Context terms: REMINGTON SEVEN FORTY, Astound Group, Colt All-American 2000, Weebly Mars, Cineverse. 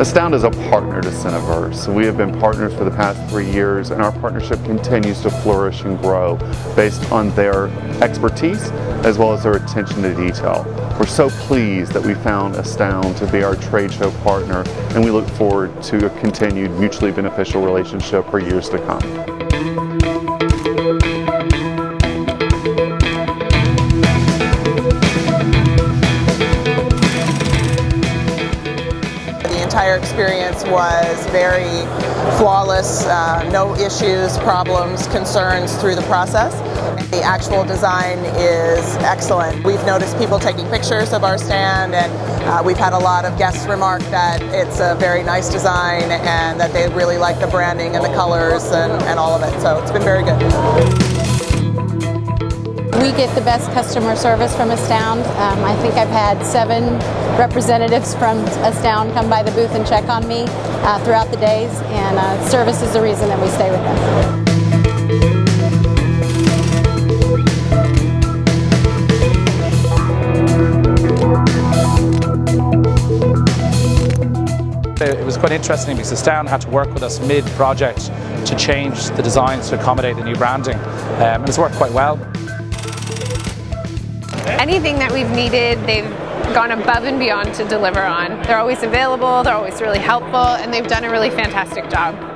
Astound is a partner to Cineverse. We have been partners for the past 3 years, and our partnership continues to flourish and grow based on their expertise as well as their attention to detail. We're so pleased that we found Astound to be our trade show partner, and we look forward to a continued mutually beneficial relationship for years to come. The entire experience was very flawless, no issues, problems, concerns through the process. The actual design is excellent. We've noticed people taking pictures of our stand, and we've had a lot of guests remark that it's a very nice design and that they really like the branding and the colors and all of it, so it's been very good. We get the best customer service from Astound. I think I've had 7 representatives from Astound come by the booth and check on me throughout the days, and service is the reason that we stay with them. It was quite interesting because Astound had to work with us mid-project to change the designs to accommodate the new branding, and it's worked quite well. Anything that we've needed, they've gone above and beyond to deliver on. They're always available, they're always really helpful, and they've done a really fantastic job.